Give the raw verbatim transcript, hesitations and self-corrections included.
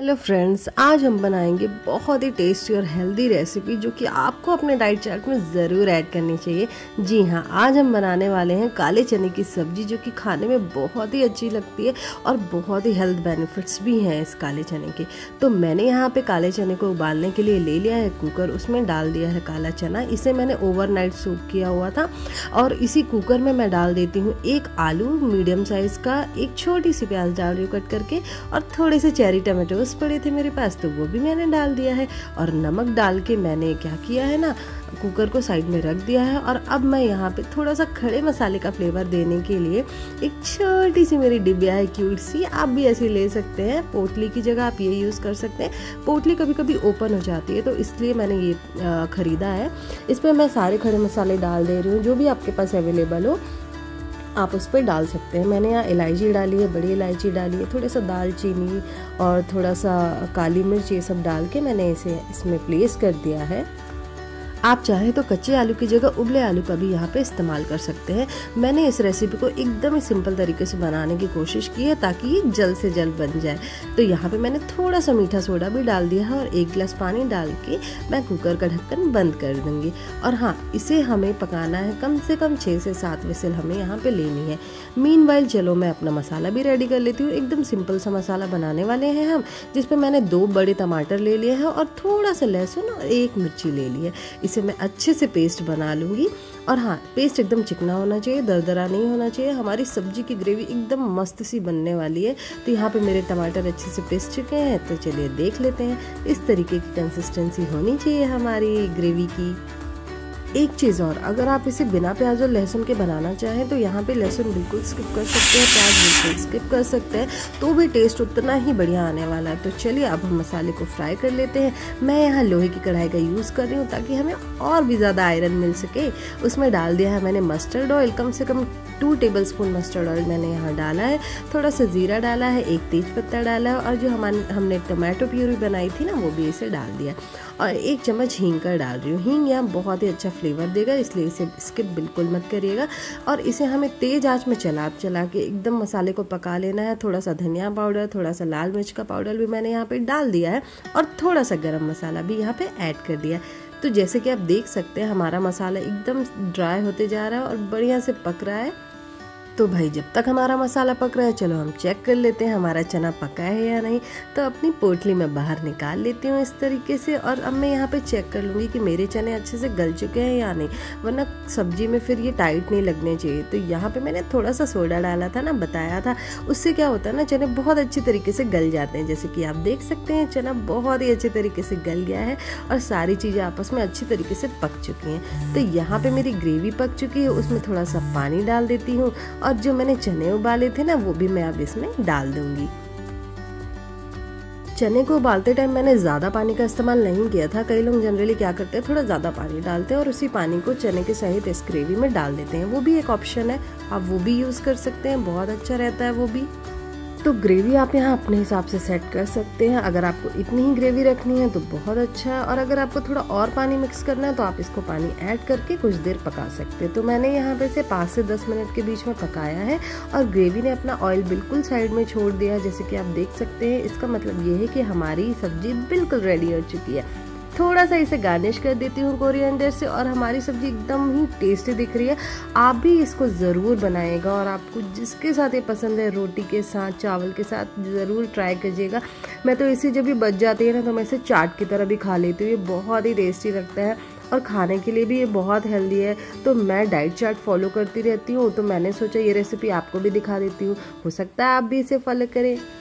Hello friends, आज हम बनाएंगे बहुत ही टेस्टी और हेल्दी रेसिपी जो कि आपको अपने डाइट चार्ट में ज़रूर ऐड करनी चाहिए। जी हाँ, आज हम बनाने वाले हैं काले चने की सब्ज़ी जो कि खाने में बहुत ही अच्छी लगती है और बहुत ही हेल्थ बेनिफिट्स भी हैं इस काले चने के। तो मैंने यहाँ पे काले चने को उबालने के लिए ले लिया है कुकर, उसमें डाल दिया है काला चना। इसे मैंने ओवरनाइट सोक किया हुआ था और इसी कुकर में मैं डाल देती हूँ एक आलू मीडियम साइज़ का, एक छोटी सी प्याज डाल रही हूँ कट करके, और थोड़े से चेरी टमाटोज पड़े थे मेरे पास तो वो भी मैंने डाल दिया है। और नमक डाल के मैंने क्या किया है ना, कुकर को साइड में रख दिया है। और अब मैं यहाँ पे थोड़ा सा खड़े मसाले का फ्लेवर देने के लिए एक छोटी सी मेरी डिबिया है, क्यूट सी, आप भी ऐसी ले सकते हैं। पोटली की जगह आप ये यूज़ कर सकते हैं, पोटली कभी कभी ओपन हो जाती है तो इसलिए मैंने ये ख़रीदा है। इसमें मैं सारे खड़े मसाले डाल दे रही हूँ, जो भी आपके पास अवेलेबल हो आप उस पर डाल सकते हैं। मैंने यहाँ इलायची डाली है, बड़ी इलायची डाली है, थोड़ा सा दालचीनी और थोड़ा सा काली मिर्च, ये सब डाल के मैंने इसे इसमें प्लेस कर दिया है। आप चाहें तो कच्चे आलू की जगह उबले आलू का भी यहाँ पे इस्तेमाल कर सकते हैं। मैंने इस रेसिपी को एकदम ही सिंपल तरीके से बनाने की कोशिश की है ताकि ये जल्द से जल्द बन जाए। तो यहाँ पे मैंने थोड़ा सा मीठा सोडा भी डाल दिया है और एक गिलास पानी डाल के मैं कुकर का ढक्कन बंद कर दूँगी। और हाँ, इसे हमें पकाना है कम से कम छः से सात विसल हमें यहाँ पर लेनी है। मीनवाइल चलो मैं अपना मसाला भी रेडी कर लेती हूँ। एकदम सिंपल सा मसाला बनाने वाले हैं हम, जिसमें मैंने दो बड़े टमाटर ले लिए हैं और थोड़ा सा लहसुन और एक मिर्ची ले ली है। इसे मैं अच्छे से पेस्ट बना लूँगी। और हाँ, पेस्ट एकदम चिकना होना चाहिए, दरदरा नहीं होना चाहिए। हमारी सब्जी की ग्रेवी एकदम मस्त सी बनने वाली है। तो यहाँ पे मेरे टमाटर अच्छे से पिस चुके हैं, तो चलिए देख लेते हैं। इस तरीके की कंसिस्टेंसी होनी चाहिए हमारी ग्रेवी की। एक चीज़ और, अगर आप इसे बिना प्याज और लहसुन के बनाना चाहें तो यहाँ पे लहसुन बिल्कुल स्किप कर सकते हैं, प्याज बिल्कुल स्किप कर सकते हैं, तो भी टेस्ट उतना ही बढ़िया आने वाला है। तो चलिए अब हम मसाले को फ्राई कर लेते हैं। मैं यहाँ लोहे की कढ़ाई का यूज़ कर रही हूँ ताकि हमें और भी ज़्यादा आयरन मिल सके। उसमें डाल दिया है मैंने मस्टर्ड ऑयल, कम से कम two tablespoon mustard oil मैंने यहाँ डाला है। थोड़ा सा जीरा डाला है, एक तेज पत्ता डाला है, और जो हमारे हमने टमाटो प्यूरी बनाई थी ना वो भी इसे डाल दिया, और एक चम्मच हींग का डाल रही हूँ। हींग यहाँ बहुत ही अच्छा फ्लेवर देगा, इसलिए इसे स्किप बिल्कुल मत करिएगा। और इसे हमें तेज़ आंच में चला चला के एकदम मसाले को पका लेना है। थोड़ा सा धनिया पाउडर, थोड़ा सा लाल मिर्च का पाउडर भी मैंने यहाँ पे डाल दिया है, और थोड़ा सा गरम मसाला भी यहाँ पे ऐड कर दिया है। तो जैसे कि आप देख सकते हैं हमारा मसाला एकदम ड्राई होते जा रहा है और बढ़िया से पक रहा है। तो भाई जब तक हमारा मसाला पक रहा है, चलो हम चेक कर लेते हैं हमारा चना पका है या नहीं। तो अपनी पोटली में बाहर निकाल लेती हूँ इस तरीके से, और अब मैं यहाँ पे चेक कर लूँगी कि मेरे चने अच्छे से गल चुके हैं या नहीं, वरना सब्जी में फिर ये टाइट नहीं लगने चाहिए। तो यहाँ पे मैंने थोड़ा सा सोडा डाला था ना, बताया था, उससे क्या होता है ना, चने बहुत अच्छी तरीके से गल जाते हैं। जैसे कि आप देख सकते हैं चना बहुत ही अच्छे तरीके से गल गया है और सारी चीज़ें आपस में अच्छी तरीके से पक चुकी हैं। तो यहाँ पर मेरी ग्रेवी पक चुकी है, उसमें थोड़ा सा पानी डाल देती हूँ, और जो मैंने चने उबाले थे ना वो भी मैं अब इसमें डाल दूंगी। चने को उबालते टाइम मैंने ज़्यादा पानी का इस्तेमाल नहीं किया था। कई लोग जनरली क्या करते हैं, थोड़ा ज़्यादा पानी डालते हैं और उसी पानी को चने के सहित इस ग्रेवी में डाल देते हैं। वो भी एक ऑप्शन है, आप वो भी यूज़ कर सकते हैं, बहुत अच्छा रहता है वो भी। तो ग्रेवी आप यहाँ अपने हिसाब से सेट कर सकते हैं। अगर आपको इतनी ही ग्रेवी रखनी है तो बहुत अच्छा है, और अगर आपको थोड़ा और पानी मिक्स करना है तो आप इसको पानी ऐड करके कुछ देर पका सकते हैं। तो मैंने यहाँ पे से पाँच से दस मिनट के बीच में पकाया है और ग्रेवी ने अपना ऑयल बिल्कुल साइड में छोड़ दिया है, जैसे कि आप देख सकते हैं। इसका मतलब ये है कि हमारी सब्जी बिल्कुल रेडी हो चुकी है। थोड़ा सा इसे गार्निश कर देती हूँ कोरिएंडर से, और हमारी सब्जी एकदम ही टेस्टी दिख रही है। आप भी इसको ज़रूर बनाइएगा, और आपको जिसके साथ ये पसंद है, रोटी के साथ, चावल के साथ, ज़रूर ट्राई करिएगा। मैं तो इसे जब भी बच जाती है ना तो मैं इसे चाट की तरह भी खा लेती हूँ। ये बहुत ही टेस्टी लगता है और खाने के लिए भी ये बहुत हेल्दी है। तो मैं डाइट चार्ट फॉलो करती रहती हूँ, तो मैंने सोचा ये रेसिपी आपको भी दिखा देती हूँ, हो सकता है आप भी इसे फॉलो करें।